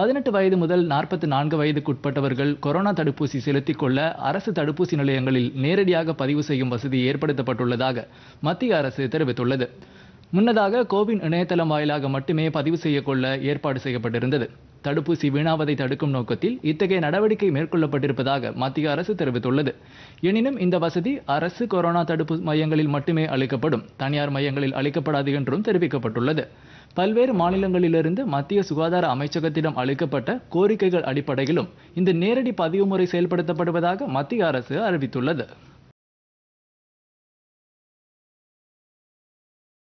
18 வயது முதல் 44 வயதுக்குட்பட்டவர்கள் கொரோனா தடுப்பூசி செலுத்திக்கொள்ள அரசு தடுப்பூசி நிலையங்களில் நேரடியாக பதிவு செய்யும் வசதி ஏற்படுத்தப்பட்டுள்ளதாக மத்திய அரசு தெரிவித்துள்ளது. முன்னதாக கோவின் இணையதளம் வாயிலாக மட்டுமே பதிவு செய்யக்கொள்ள ஏற்பாடு செய்யப்பட்டிருந்தது. தடுப்பூசி வீணாவதை தடுக்கும் நோக்கத்தில் இத்தகைய நடவடிக்கை மேற்கொள்ளப்பட்டிருப்பதாக மத்திய அரசு தெரிவித்துள்ளது. எனினும் இந்த வசதி அரசு கொரோனா தடுப்பு மையங்களில் மட்டுமே அளிக்கப்படும், தனியார் மையங்களில் அளிக்கப்படாது என்றும் தெரிவிக்கப்பட்டுள்ளது. பல்வேறு மாநிலங்களிலிருந்து மத்திய சுகாதார அமைச்சகத்திடம் அளிக்கப்பட்ட கோரிக்கைகள் அடிப்படையிலும் இந்த நேரடி பதிவு முறை செயல்படுத்தப்படுவதாக மத்திய அரசு அறிவித்துள்ளது.